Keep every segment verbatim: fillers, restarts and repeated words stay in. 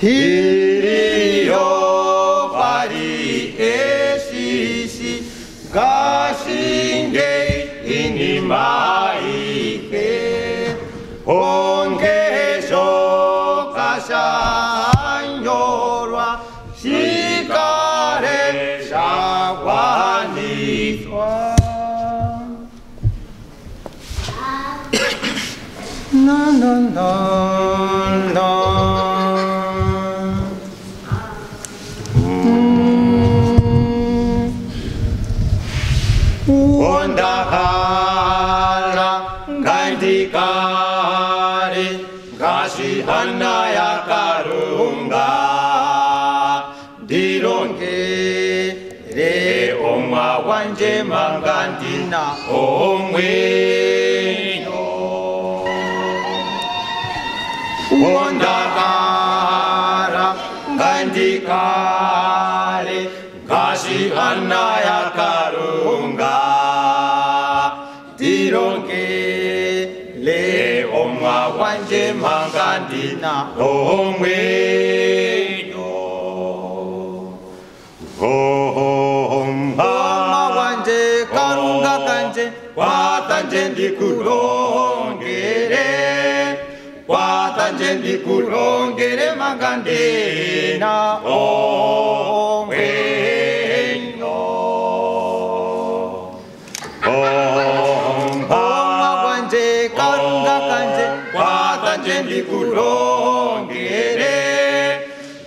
Hirio pari esisi gashinge inimai ke honge shokashan yorwa shikare shawanitwa na na na na Ondahara Kantikari Gashi Hanaya Karunga Dironge Re Oma Wanje Mangantina Omwe Ondahara Kantikari Gashi Hanaya Karunga Dironge le oma wanje mangandina omwe no oma wanje karunga kanje watanje ndikulongere watanje ndikulongere mangandina omwe.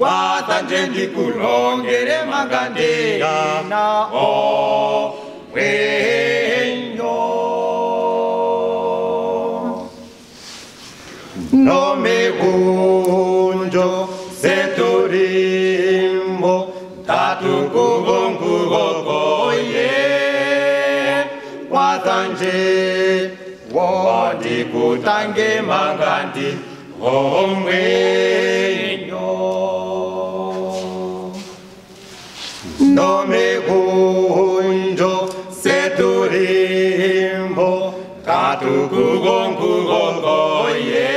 Watanjendi kulongere magandina na o wenyo no me unjo seturimbo tatu kubongu okoye watanje wodi kutange magandi Omwenyo Nome unjo seturimbo katukugonkugogoye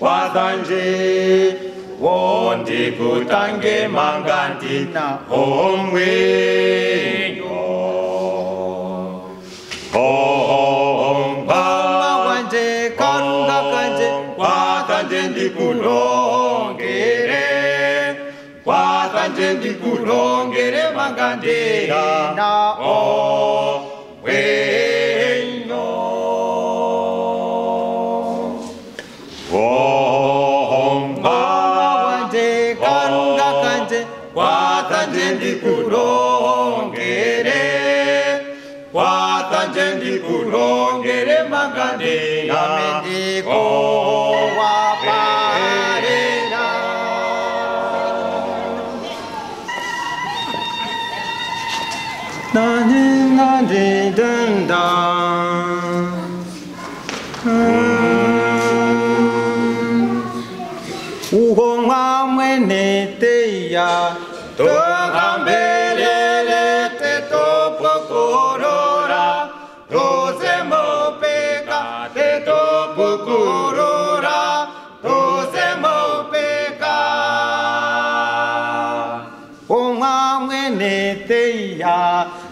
Watanje wondi kutange mangantina Omwenyo Watanje kulongere, watanje kulongere magandina na o wenyo. Omba watanje karunga kanje, watanje kulongere, watanje kulongere magandina o. Nani nani dendam, uhong amene teia, toham belele te topo corora, doze mo peca te topo corora, doze mo peca, uhong amene teia.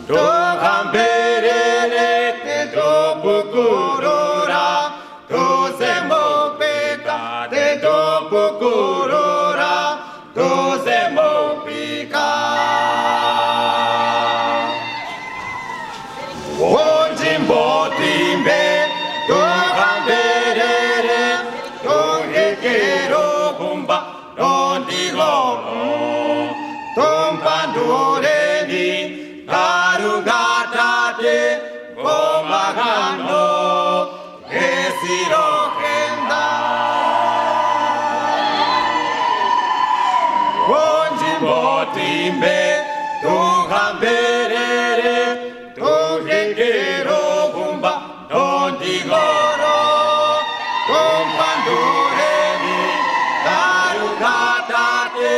Toham belele te topo corora, doze mo peca te topo corora, doze mo pica. Onde botimbe, toham belele, onde quero bomba, onde lobo, tombadore. Timbe, toham belele, toham quero bomba, onde goro, tombadore, tarugatate,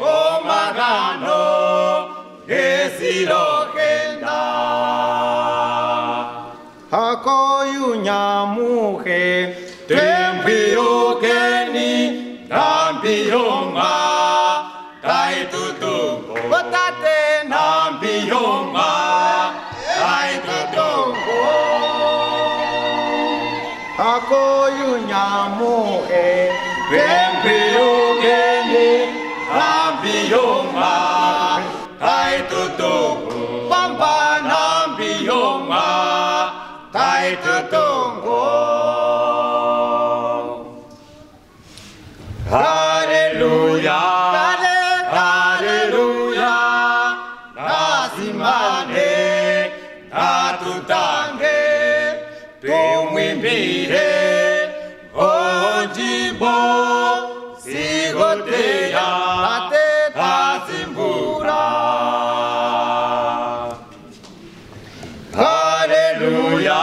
omagano. Virogenda, Hakoyunya muhe, Tempiro keni, Nampiyoma, Taitutumbo, Botate Nampiyoma, Taitutumbo, Hakoyunya muhe, Tempiro keni, Nampiyoma. Aleluia, aleluia, nasimane, natutange, tumimire, onjibo, sigoteya, nasimbura. Aleluia.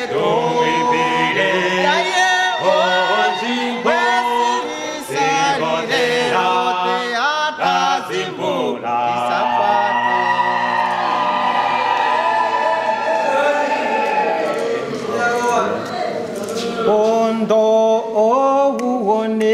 tuibire, oyaye ojimbo, sigodera tasimbula. Ondo ouone.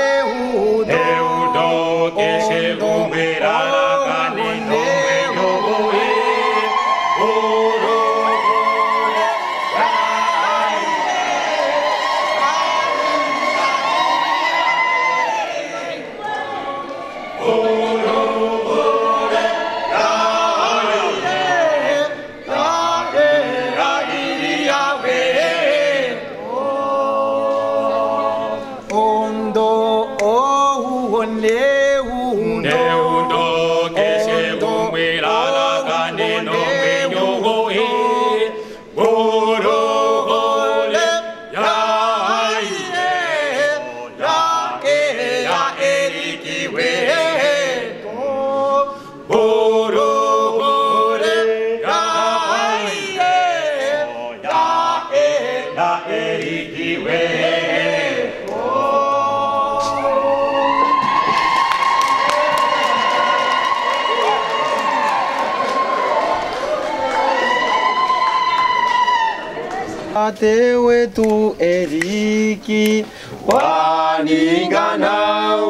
Atewe tu eriki waningana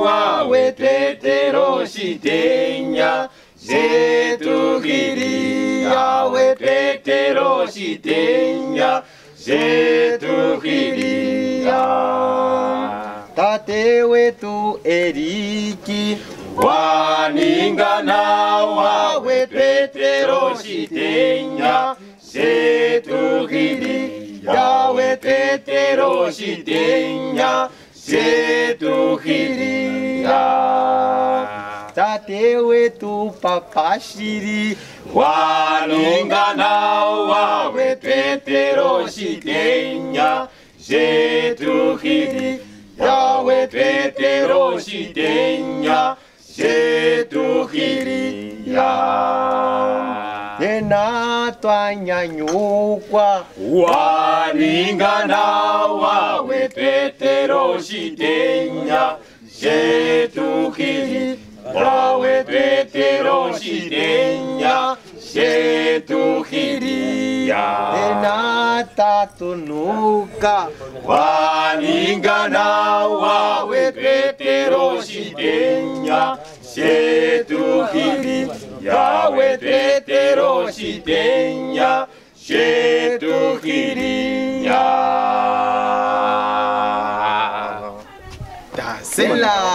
wawe tetero shitenya zetu kiria we tetero shitenya zetu kiria tatewe tu eriki waningana wawe tetero shitenya zetu kiria Yahweh tetero shitenya zetu hiria tatewe tu papashiri waningana wawe tetero shitenya zetu hiria Yahweh tetero shitenya zetu hiria Tena twanyanyukwa waningana wawe tetero shitenya zetu hiria wawe tetero shitenya zetu hiria Nata tunuka waningana wawe petero shitenya setu hiri yawe petero shitenya setu hirinya. Dá-se lá.